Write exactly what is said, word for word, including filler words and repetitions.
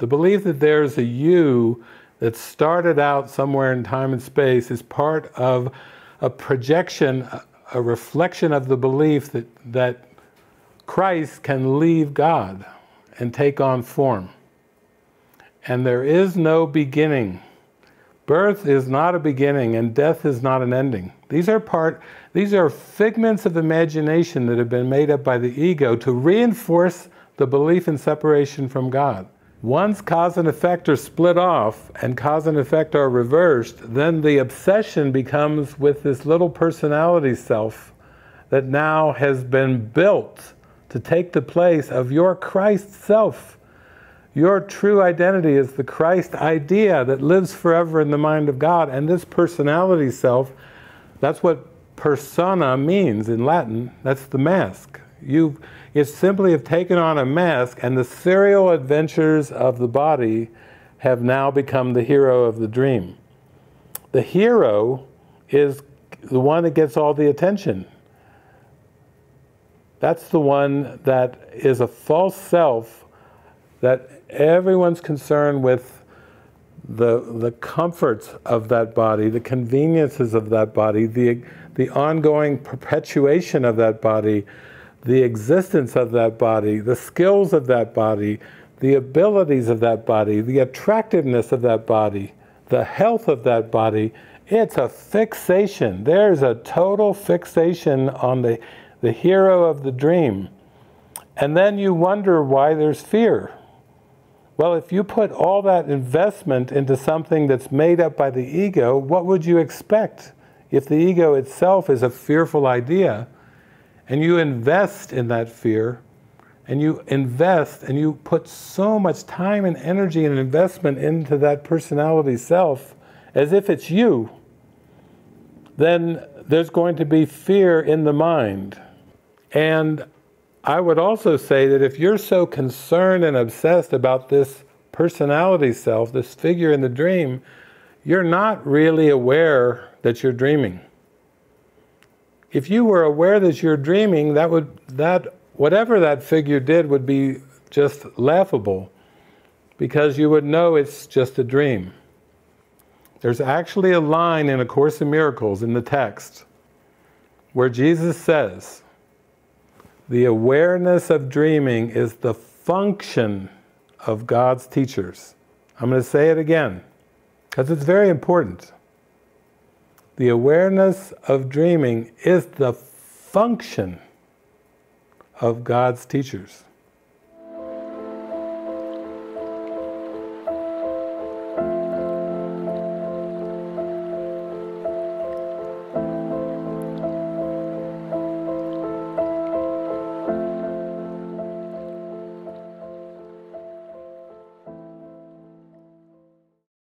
The belief that there's a you that started out somewhere in time and space is part of a projection, a reflection of the belief that, that Christ can leave God and take on form. And there is no beginning. Birth is not a beginning, and death is not an ending. These are part, these are figments of imagination that have been made up by the ego to reinforce the belief in separation from God. Once cause and effect are split off, and cause and effect are reversed, then the obsession becomes with this little personality self that now has been built to take the place of your Christ self. Your true identity is the Christ idea that lives forever in the mind of God, and this personality self, that's what persona means in Latin, that's the mask. You, you simply have taken on a mask, and the serial adventures of the body have now become the hero of the dream. The hero is the one that gets all the attention. That's the one that is a false self that everyone's concerned with the, the comforts of that body, the conveniences of that body, the, the ongoing perpetuation of that body, the existence of that body, the skills of that body, the abilities of that body, the attractiveness of that body, the health of that body. It's a fixation. There's a total fixation on the, the hero of the dream. And then you wonder why there's fear. Well, if you put all that investment into something that's made up by the ego, what would you expect if the ego itself is a fearful idea? And you invest in that fear, and you invest, and you put so much time and energy and investment into that personality self, as if it's you, then there's going to be fear in the mind. And I would also say that if you're so concerned and obsessed about this personality self, this figure in the dream, you're not really aware that you're dreaming. If you were aware that you're dreaming, that would, that, whatever that figure did would be just laughable, because you would know it's just a dream. There's actually a line in A Course in Miracles, in the text, where Jesus says, "The awareness of dreaming is the function of God's teachers." I'm going to say it again, because it's very important. The awareness of dreaming is the function of God's teachers.